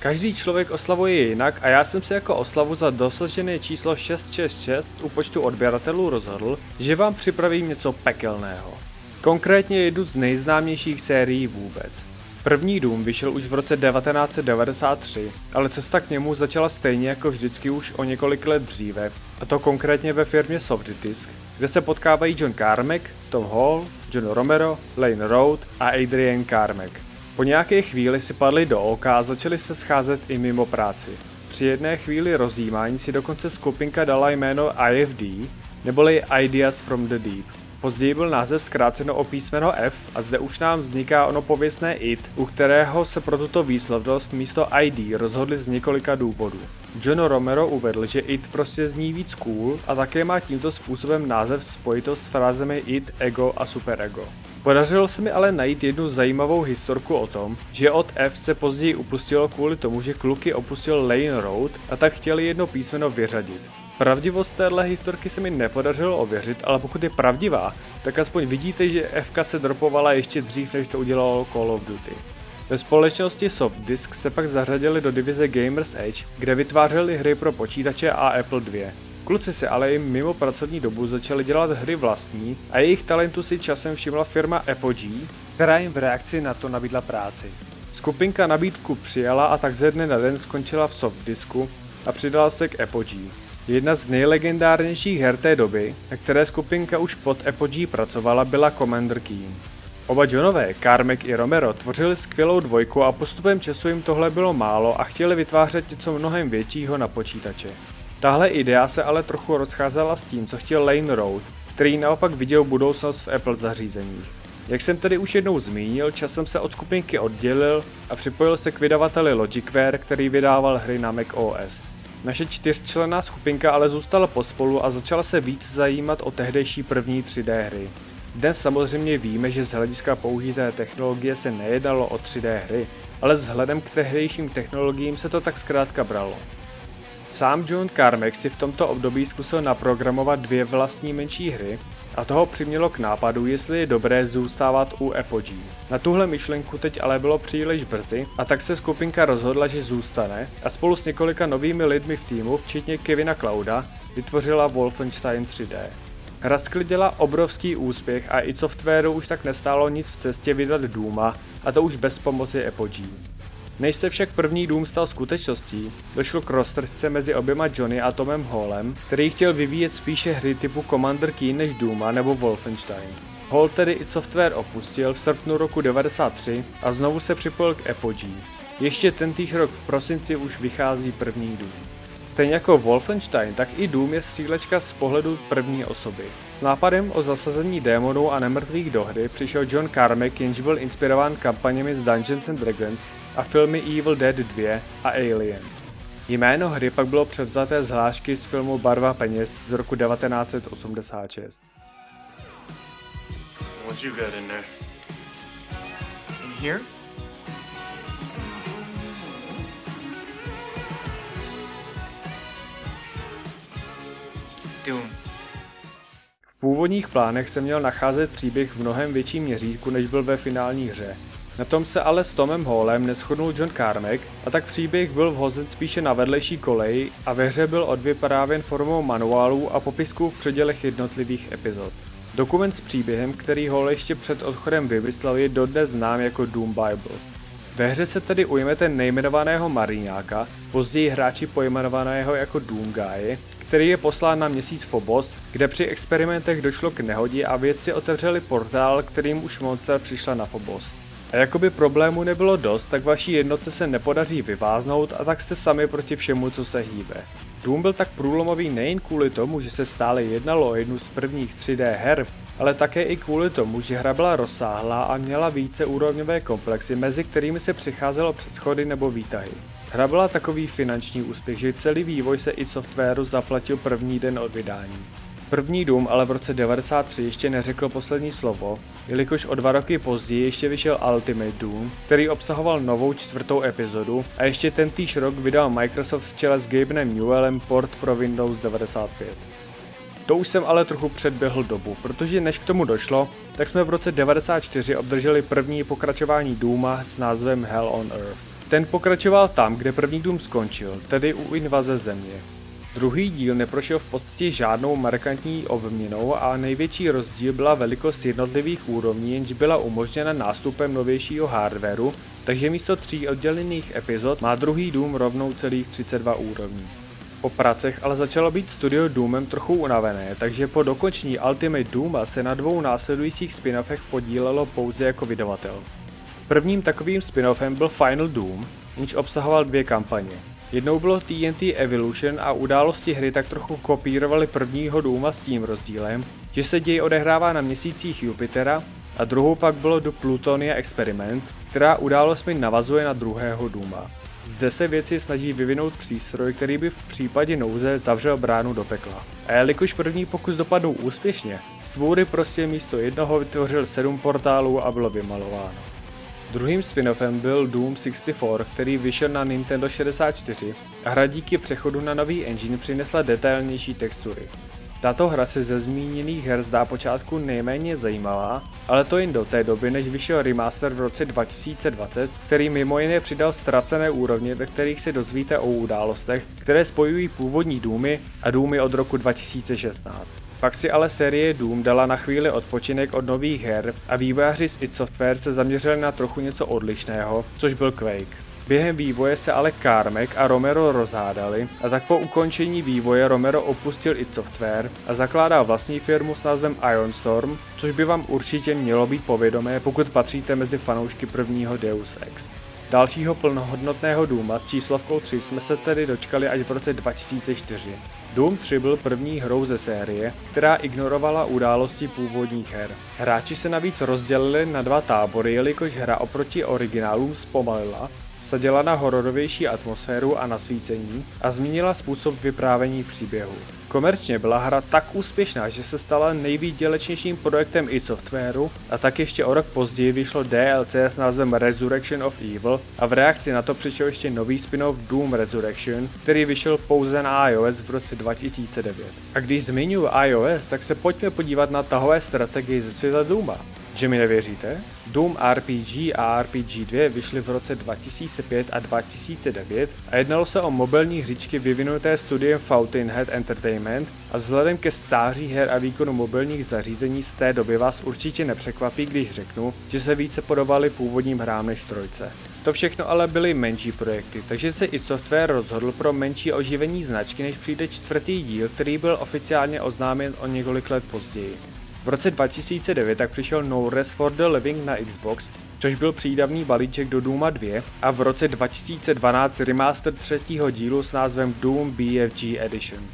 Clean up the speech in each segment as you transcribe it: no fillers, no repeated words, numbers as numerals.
Každý člověk oslavuje jinak a já jsem se jako oslavu za dosažené číslo 666 u počtu odběratelů rozhodl, že vám připravím něco pekelného. Konkrétně jednu z nejznámějších sérií vůbec. První Doom vyšel už v roce 1993, ale cesta k němu začala stejně jako vždycky už o několik let dříve, a to konkrétně ve firmě Softdisk, kde se potkávají John Carmack, Tom Hall, John Romero, Lane Roathe a Adrian Carmack. Po nějaké chvíli si padli do oka a začali se scházet i mimo práci. Při jedné chvíli rozjímání si dokonce skupinka dala jméno IFD, neboli Ideas from the Deep. Později byl název zkráceno o písmeno F a zde už nám vzniká ono pověstné IT, u kterého se pro tuto výslovnost místo ID rozhodli z několika důvodů. John Romero uvedl, že IT prostě zní víc cool a také má tímto způsobem název spojitost s frázemi IT, ego a superego. Podařilo se mi ale najít jednu zajímavou historku o tom, že od F se později upustilo kvůli tomu, že kluky opustil Lane Roathe a tak chtěli jedno písmeno vyřadit. Pravdivost téhle historky se mi nepodařilo ověřit, ale pokud je pravdivá, tak aspoň vidíte, že F-ka se dropovala ještě dřív, než to udělalo Call of Duty. Ve společnosti Softdisk se pak zařadili do divize Gamers Edge, kde vytvářeli hry pro počítače a Apple 2. Kluci se ale i mimo pracovní dobu začali dělat hry vlastní a jejich talentu si časem všimla firma Apogee, která jim v reakci na to nabídla práci. Skupinka nabídku přijala a tak ze dne na den skončila v Softdisku a přidala se k Apogee. Jedna z nejlegendárnějších her té doby, na které skupinka už pod Apogee pracovala, byla Commander Keen. Oba Johnové, Carmack i Romero, tvořili skvělou dvojku a postupem času jim tohle bylo málo a chtěli vytvářet něco mnohem většího na počítače. Tahle idea se ale trochu rozcházela s tím, co chtěl Lane Roathe, který naopak viděl budoucnost v Apple zařízeních. Jak jsem tedy už jednou zmínil, časem se od skupinky oddělil a připojil se k vydavateli Logicware, který vydával hry na Mac OS. Naše čtyřčlenná skupinka ale zůstala pospolu a začala se víc zajímat o tehdejší první 3D hry. Dnes samozřejmě víme, že z hlediska použité technologie se nejednalo o 3D hry, ale vzhledem k tehdejším technologiím se to tak zkrátka bralo. Sám John Carmack si v tomto období zkusil naprogramovat dvě vlastní menší hry a toho přimělo k nápadu, jestli je dobré zůstávat u Apogee. Na tuhle myšlenku teď ale bylo příliš brzy a tak se skupinka rozhodla, že zůstane a spolu s několika novými lidmi v týmu, včetně Kevina Clouda, vytvořila Wolfenstein 3D. Hra sklidila obrovský úspěch a i softwaru už tak nestálo nic v cestě vydat Dooma, a to už bez pomoci Apogee. Než se však první Doom stal skutečností, došlo k roztržce mezi oběma Johnny a Tomem Hallem, který chtěl vyvíjet spíše hry typu Commander Keen než Dooma nebo Wolfenstein. Hall tedy i software opustil v srpnu roku 1993 a znovu se připojil k Apogee. Ještě tentýž rok v prosinci už vychází první Doom. Stejně jako Wolfenstein, tak i Doom je střílečka z pohledu první osoby. S nápadem o zasazení démonů a nemrtvých do hry přišel John Carmack, jenž byl inspirován kampaněmi z Dungeons and Dragons a filmy Evil Dead 2 a Aliens. Jméno hry pak bylo převzaté z hlášky z filmu Barva peněz z roku 1986. V původních plánech se měl nacházet příběh v mnohem větším měřítku, než byl ve finální hře. Na tom se ale s Tomem Hallem neshodnul John Carmack a tak příběh byl vhozen spíše na vedlejší kolej a ve hře byl odvyprávěn formou manuálů a popisků v předělech jednotlivých epizod. Dokument s příběhem, který Hall ještě před odchodem vymyslel, je dodnes znám jako Doom Bible. Ve hře se tedy ujmete nejmenovaného mariňáka, později hráči pojmenovaného jako Doom Guy, který je poslán na měsíc Fobos, kde při experimentech došlo k nehodě a vědci otevřeli portál, kterým už monster přišla na Fobos. A jakoby problému nebylo dost, tak vaší jednotce se nepodaří vyváznout a tak jste sami proti všemu, co se hýbe. Doom byl tak průlomový nejen kvůli tomu, že se stále jednalo o jednu z prvních 3D her, ale také i kvůli tomu, že hra byla rozsáhlá a měla více úrovňové komplexy, mezi kterými se přicházelo přes schody nebo výtahy. Hra byla takový finanční úspěch, že celý vývoj se i softwaru zaplatil první den od vydání. První Doom ale v roce 1993 ještě neřekl poslední slovo, jelikož o 2 roky později ještě vyšel Ultimate Doom, který obsahoval novou 4. epizodu a ještě tentýž rok vydal Microsoft v čele s Gabenem Newellem port pro Windows 95. To už jsem ale trochu předběhl dobu, protože než k tomu došlo, tak jsme v roce 1994 obdrželi první pokračování Dooma s názvem Hell on Earth. Ten pokračoval tam, kde první Doom skončil, tedy u invaze Země. Druhý díl neprošel v podstatě žádnou markantní obměnou a největší rozdíl byla velikost jednotlivých úrovní, jenž byla umožněna nástupem novějšího hardwaru, takže místo 3 oddělených epizod má druhý Doom rovnou celých 32 úrovní. Po pracech ale začalo být studio Doomem trochu unavené, takže po dokončení Ultimate Dooma se na 2 následujících spin-offech podílelo pouze jako vydavatel. Prvním takovým spin-offem byl Final Doom, jenž obsahoval 2 kampaně. Jednou bylo TNT Evolution a události hry tak trochu kopírovaly prvního Dooma s tím rozdílem, že se děj odehrává na měsících Jupitera, a druhou pak bylo do Plutonia Experiment, která událostmi navazuje na druhého Dooma. Zde se věci snaží vyvinout přístroj, který by v případě nouze zavřel bránu do pekla. A jelikož první pokus dopadl úspěšně, stvůry prostě místo jednoho vytvořil 7 portálů a bylo vymalováno. Druhým spin-offem byl Doom 64, který vyšel na Nintendo 64 a hra díky přechodu na nový engine přinesla detailnější textury. Tato hra se ze zmíněných her zdá počátku nejméně zajímavá, ale to jen do té doby, než vyšel remaster v roce 2020, který mimo jiné přidal ztracené úrovně, ve kterých se dozvíte o událostech, které spojují původní Doomy a Doomy od roku 2016. Pak si ale série Doom dala na chvíli odpočinek od nových her a vývojáři z id Software se zaměřili na trochu něco odlišného, což byl Quake. Během vývoje se ale Carmack a Romero rozhádali a tak po ukončení vývoje Romero opustil id Software a zakládá vlastní firmu s názvem Ironstorm, což by vám určitě mělo být povědomé, pokud patříte mezi fanoušky prvního Deus Ex. Dalšího plnohodnotného Dooma s číslovkou 3 jsme se tedy dočkali až v roce 2004. Doom 3 byl první hrou ze série, která ignorovala události původních her. Hráči se navíc rozdělili na 2 tábory, jelikož hra oproti originálům zpomalila, vsadila na hororovější atmosféru a nasvícení a změnila způsob vyprávění příběhu. Komerčně byla hra tak úspěšná, že se stala nejvýdělečnějším projektem id Softwareu a tak ještě o rok později vyšlo DLC s názvem Resurrection of Evil a v reakci na to přišel ještě nový spin-off Doom Resurrection, který vyšel pouze na iOS v roce 2009. A když zmiňuji iOS, tak se pojďme podívat na tahové strategii ze světa Dooma. Že mi nevěříte? Doom RPG a RPG 2 vyšly v roce 2005 a 2009 a jednalo se o mobilní hříčky vyvinuté studiem Fountainhead Entertainment a vzhledem ke stáří her a výkonu mobilních zařízení z té doby vás určitě nepřekvapí, když řeknu, že se více podobaly původním hrám než trojce. To všechno ale byly menší projekty, takže se id Software rozhodl pro menší oživení značky, než přijde 4. díl, který byl oficiálně oznámen o několik let později. V roce 2009 tak přišel No Rest for the Living na Xbox, což byl přídavný balíček do Dooma 2 a v roce 2012 remaster 3. dílu s názvem Doom BFG Edition.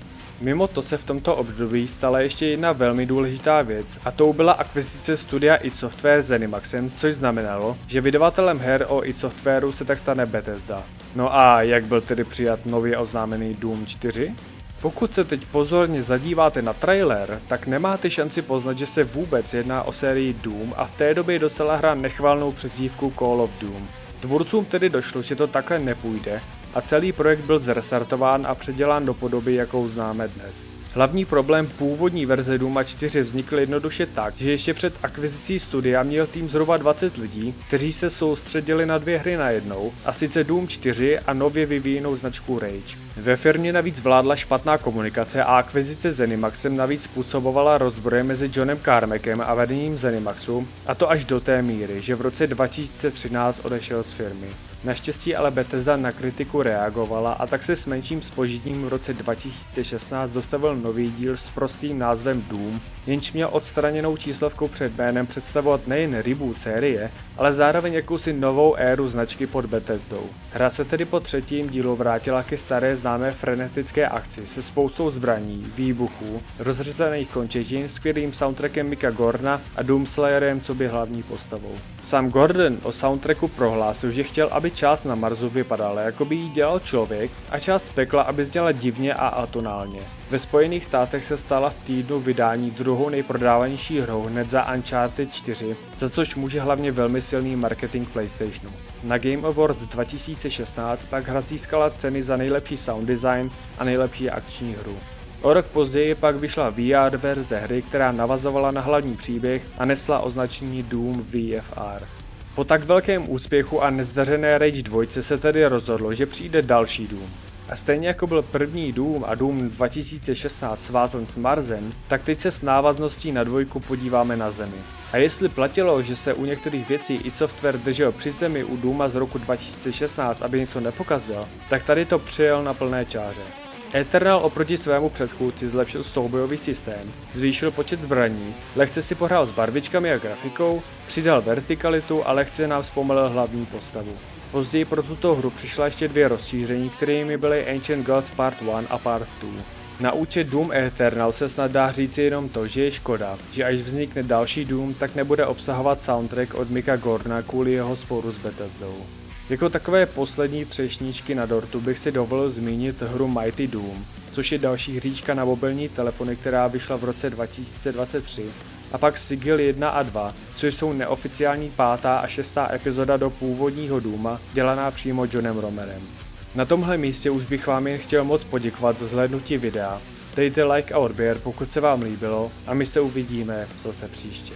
Mimo to se v tomto období stala ještě jedna velmi důležitá věc a tou byla akvizice studia id Software Zenimaxem, což znamenalo, že vydavatelem her o id Softwareu se tak stane Bethesda. No a jak byl tedy přijat nově oznámený Doom 4? Pokud se teď pozorně zadíváte na trailer, tak nemáte šanci poznat, že se vůbec jedná o sérii Doom a v té době dostala hra nechvalnou přezdívku Call of Doom. Tvůrcům tedy došlo, že to takhle nepůjde a celý projekt byl zrestartován a předělán do podoby, jakou známe dnes. Hlavní problém původní verze Dooma 4 vznikl jednoduše tak, že ještě před akvizicí studia měl tým zhruba 20 lidí, kteří se soustředili na 2 hry najednou, a sice Doom 4 a nově vyvíjenou značku Rage. Ve firmě navíc vládla špatná komunikace a akvizice Zenimaxem navíc způsobovala rozbroje mezi Johnem Carmackem a vedením Zenimaxu, a to až do té míry, že v roce 2013 odešel z firmy. Naštěstí ale Bethesda na kritiku reagovala a tak se s menším zpožitím v roce 2016 dostavil nový díl s prostým názvem Doom, jenž měl odstraněnou číslovku před jménem představovat nejen reboot série, ale zároveň jakousi novou éru značky pod Bethesdou. Hra se tedy po 3. dílu vrátila ke staré známé frenetické akci se spoustou zbraní, výbuchů, rozřezaných končetin, skvělým soundtrackem Micka Gordona a Doomslayerem coby hlavní postavou. Sam Gordon o soundtracku prohlásil, že chtěl, aby část na Marzu vypadala, jako by ji dělal člověk, a část pekla, aby zněla divně a atonálně. Ve Spojených státech se stala v týdnu vydání druhou nejprodávanější hrou hned za Uncharted 4, za což může hlavně velmi silný marketing PlayStationu. Na Game Awards 2016 pak hra získala ceny za nejlepší sound design a nejlepší akční hru. O rok později pak vyšla VR verze hry, která navazovala na hlavní příběh a nesla označení Doom VFR. Po tak velkém úspěchu a nezdařené Rage 2 se tedy rozhodlo, že přijde další Doom. A stejně jako byl první Doom a Doom 2016 svázen s Marzem, tak teď se s návazností na dvojku podíváme na Zemi. A jestli platilo, že se u některých věcí i software držel při zemi u Dooma z roku 2016, aby něco nepokazil, tak tady to přijel na plné čáře. Eternal oproti svému předchůdci zlepšil soubojový systém, zvýšil počet zbraní, lehce si pohrál s barvičkami a grafikou, přidal vertikalitu a lehce nám zpomalil hlavní postavu. Později pro tuto hru přišla ještě dvě rozšíření, kterými byly Ancient Gods Part 1 a Part 2. Na účet Doom Eternal se snad dá říci jenom to, že je škoda, že až vznikne další Doom, tak nebude obsahovat soundtrack od Micka Gordona kvůli jeho sporu s Bethesdou. Jako takové poslední třešničky na dortu bych si dovolil zmínit hru Mighty Doom, což je další hříčka na mobilní telefony, která vyšla v roce 2023, a pak Sigil 1 a 2, což jsou neoficiální 5. a 6. epizoda do původního Dooma, dělaná přímo Johnem Romerem. Na tomhle místě už bych vám jen chtěl moc poděkovat za zhlédnutí videa, dejte like a odběr, pokud se vám líbilo, a my se uvidíme zase příště.